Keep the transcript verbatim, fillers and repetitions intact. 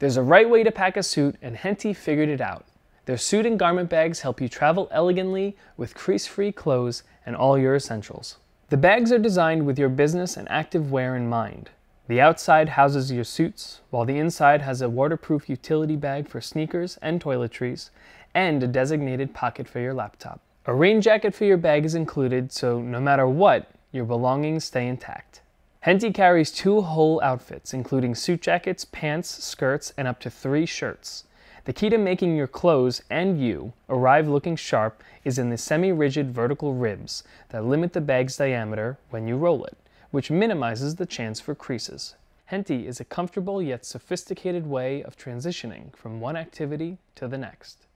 There's a right way to pack a suit, and Henty figured it out. Their suit and garment bags help you travel elegantly with crease-free clothes and all your essentials. The bags are designed with your business and active wear in mind. The outside houses your suits, while the inside has a waterproof utility bag for sneakers and toiletries, and a designated pocket for your laptop. A rain jacket for your bag is included, so no matter what, your belongings stay intact. Henty carries two whole outfits, including suit jackets, pants, skirts, and up to three shirts. The key to making your clothes and you arrive looking sharp is in the semi-rigid vertical ribs that limit the bag's diameter when you roll it, which minimizes the chance for creases. Henty is a comfortable yet sophisticated way of transitioning from one activity to the next.